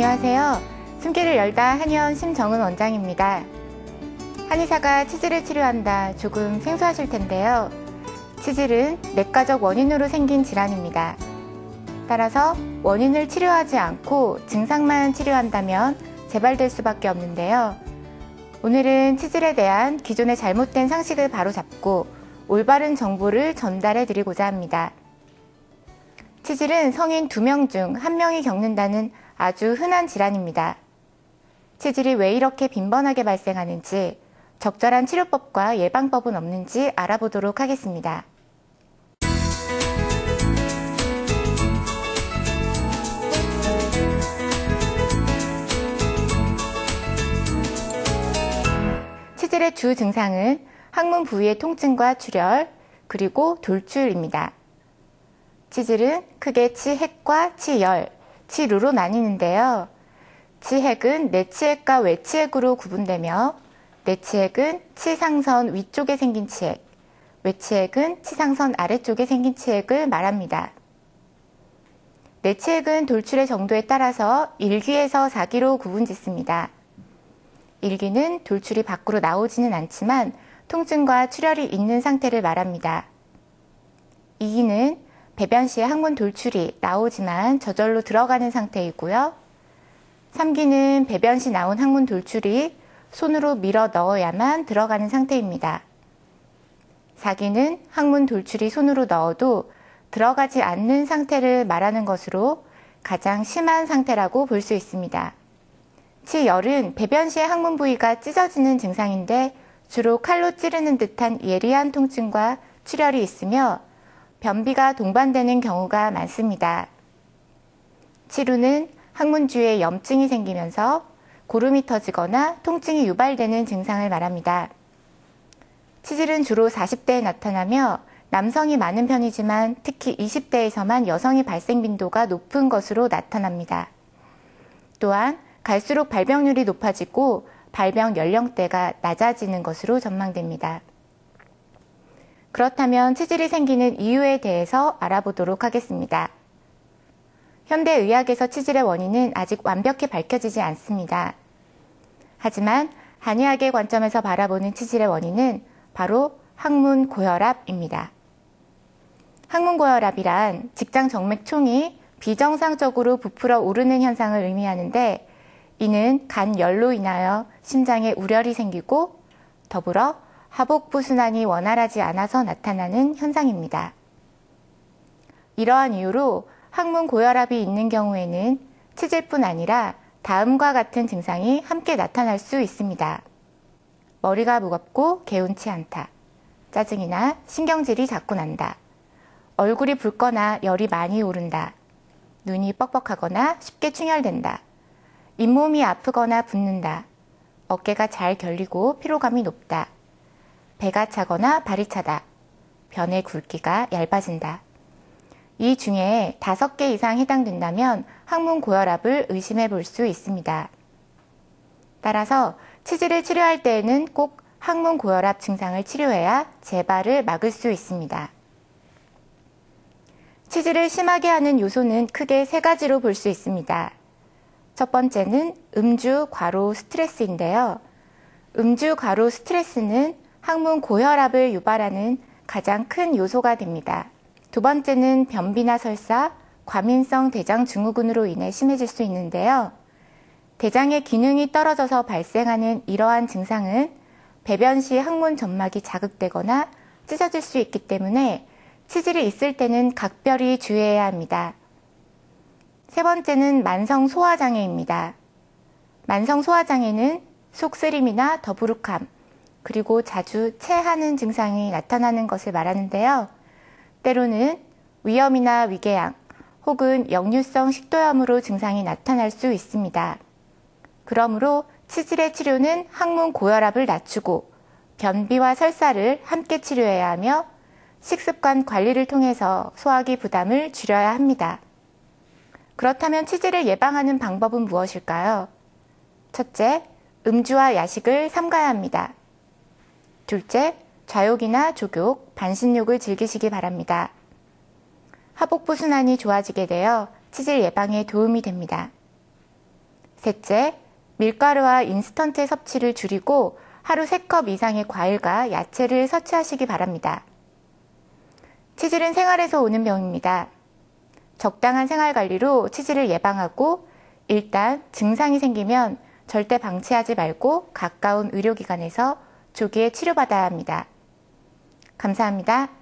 안녕하세요. 숨길을 열다 한의원 심정은 원장입니다. 한의사가 치질을 치료한다 조금 생소하실 텐데요. 치질은 내과적 원인으로 생긴 질환입니다. 따라서 원인을 치료하지 않고 증상만 치료한다면 재발될 수밖에 없는데요. 오늘은 치질에 대한 기존의 잘못된 상식을 바로잡고 올바른 정보를 전달해 드리고자 합니다. 치질은 성인 2명 중 1명이 겪는다는 아주 흔한 질환입니다. 치질이 왜 이렇게 빈번하게 발생하는지, 적절한 치료법과 예방법은 없는지 알아보도록 하겠습니다. 치질의 주 증상은 항문 부위의 통증과 출혈, 그리고 돌출입니다. 치질은 크게 치핵과 치열, 치루로 나뉘는데요. 치핵은 내치핵과 외치핵으로 구분되며, 내치핵은 치상선 위쪽에 생긴 치핵, 외치핵은 치상선 아래쪽에 생긴 치핵을 말합니다. 내치핵은 돌출의 정도에 따라서 1기에서 4기로 구분짓습니다. 1기는 돌출이 밖으로 나오지는 않지만 통증과 출혈이 있는 상태를 말합니다. 2기는 배변 시에 항문 돌출이 나오지만 저절로 들어가는 상태이고요. 3기는 배변 시 나온 항문 돌출이 손으로 밀어 넣어야만 들어가는 상태입니다. 4기는 항문 돌출이 손으로 넣어도 들어가지 않는 상태를 말하는 것으로 가장 심한 상태라고 볼 수 있습니다. 치열은 배변 시에 항문 부위가 찢어지는 증상인데 주로 칼로 찌르는 듯한 예리한 통증과 출혈이 있으며 변비가 동반되는 경우가 많습니다. 치루는 항문 주위에 염증이 생기면서 고름이 터지거나 통증이 유발되는 증상을 말합니다. 치질은 주로 40대에 나타나며 남성이 많은 편이지만 특히 20대에서만 여성이 발생 빈도가 높은 것으로 나타납니다. 또한 갈수록 발병률이 높아지고 발병 연령대가 낮아지는 것으로 전망됩니다. 그렇다면 치질이 생기는 이유에 대해서 알아보도록 하겠습니다. 현대의학에서 치질의 원인은 아직 완벽히 밝혀지지 않습니다. 하지만 한의학의 관점에서 바라보는 치질의 원인은 바로 항문 고혈압입니다. 항문 고혈압이란 직장 정맥총이 비정상적으로 부풀어 오르는 현상을 의미하는데, 이는 간열로 인하여 심장에 우렬이 생기고 더불어 하복부 순환이 원활하지 않아서 나타나는 현상입니다. 이러한 이유로 항문 고혈압이 있는 경우에는 치질뿐 아니라 다음과 같은 증상이 함께 나타날 수 있습니다. 머리가 무겁고 개운치 않다. 짜증이나 신경질이 자꾸 난다. 얼굴이 붉거나 열이 많이 오른다. 눈이 뻑뻑하거나 쉽게 충혈된다. 잇몸이 아프거나 붓는다. 어깨가 잘 결리고 피로감이 높다. 배가 차거나 발이 차다. 변의 굵기가 얇아진다. 이 중에 5개 이상 해당된다면 항문 고혈압을 의심해 볼 수 있습니다. 따라서 치질을 치료할 때에는 꼭 항문 고혈압 증상을 치료해야 재발을 막을 수 있습니다. 치질을 심하게 하는 요소는 크게 3가지로 볼 수 있습니다. 첫 번째는 음주, 과로, 스트레스인데요. 음주, 과로, 스트레스는 항문 고혈압을 유발하는 가장 큰 요소가 됩니다. 두 번째는 변비나 설사, 과민성 대장 증후군으로 인해 심해질 수 있는데요. 대장의 기능이 떨어져서 발생하는 이러한 증상은 배변 시 항문 점막이 자극되거나 찢어질 수 있기 때문에 치질이 있을 때는 각별히 주의해야 합니다. 세 번째는 만성 소화장애입니다. 만성 소화장애는 속쓰림이나 더부룩함, 그리고 자주 체하는 증상이 나타나는 것을 말하는데요. 때로는 위염이나 위궤양 혹은 역류성 식도염으로 증상이 나타날 수 있습니다. 그러므로 치질의 치료는 항문 고혈압을 낮추고 변비와 설사를 함께 치료해야 하며 식습관 관리를 통해서 소화기 부담을 줄여야 합니다. 그렇다면 치질을 예방하는 방법은 무엇일까요? 첫째, 음주와 야식을 삼가야 합니다. 둘째, 좌욕이나 조욕, 반신욕을 즐기시기 바랍니다. 하복부 순환이 좋아지게 되어 치질 예방에 도움이 됩니다. 셋째, 밀가루와 인스턴트 섭취를 줄이고 하루 3컵 이상의 과일과 야채를 섭취하시기 바랍니다. 치질은 생활에서 오는 병입니다. 적당한 생활관리로 치질을 예방하고 일단 증상이 생기면 절대 방치하지 말고 가까운 의료기관에서 조기에 치료받아야 합니다. 감사합니다.